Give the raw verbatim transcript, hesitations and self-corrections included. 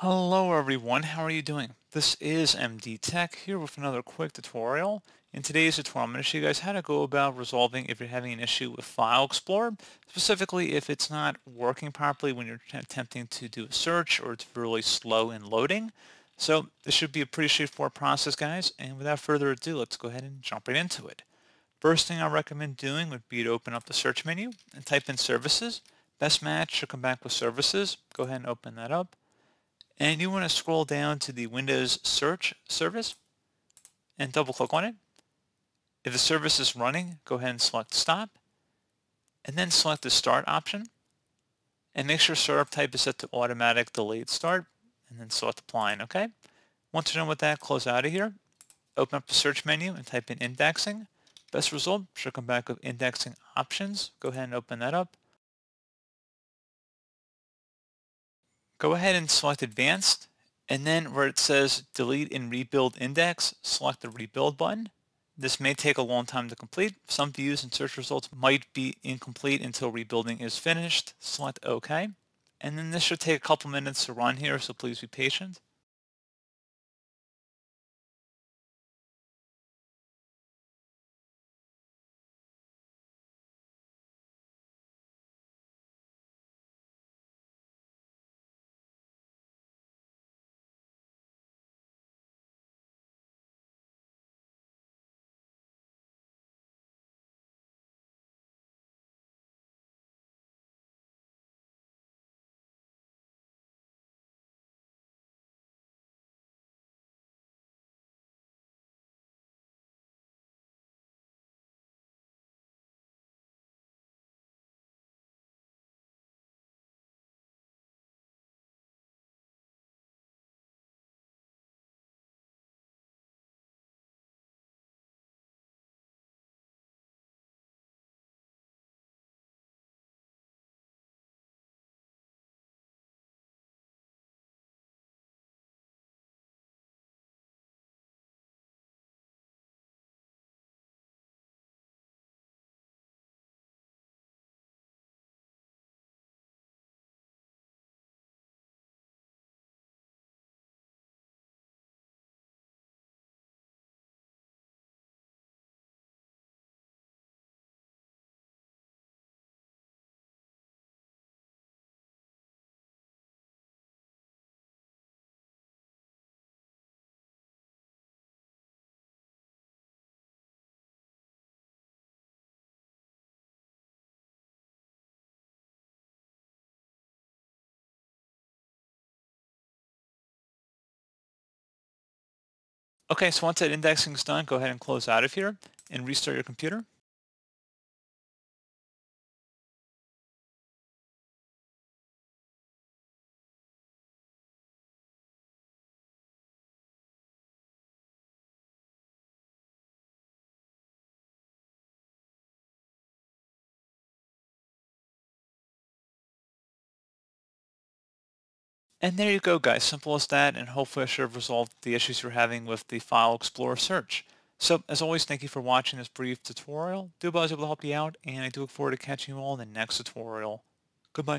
Hello everyone, how are you doing? This is M D Tech here with another quick tutorial. In today's tutorial, I'm going to show you guys how to go about resolving if you're having an issue with File Explorer, specifically if it's not working properly when you're attempting to do a search or it's really slow in loading. So this should be a pretty straightforward process, guys, and without further ado, let's go ahead and jump right into it. First thing I recommend doing would be to open up the search menu and type in services. Best match should come back with services. Go ahead and open that up. And you want to scroll down to the Windows Search service and double click on it. If the service is running, go ahead and select Stop and then select the Start option and make sure startup type is set to Automatic Delayed Start and then select Applying, okay? Once you're done with that, close out of here. Open up the search menu and type in Indexing. Best result should come back with Indexing Options. Go ahead and open that up. Go ahead and select Advanced, and then where it says Delete and Rebuild Index, select the Rebuild button. This may take a long time to complete. Some views and search results might be incomplete until rebuilding is finished. Select OK. And then this should take a couple minutes to run here, so please be patient. Okay, so once that indexing is done, go ahead and close out of here and restart your computer. And there you go, guys, simple as that, and hopefully I should have resolved the issues you're having with the File Explorer search. So, as always, thank you for watching this brief tutorial. I do hope I was able to help you out, and I do look forward to catching you all in the next tutorial. Goodbye.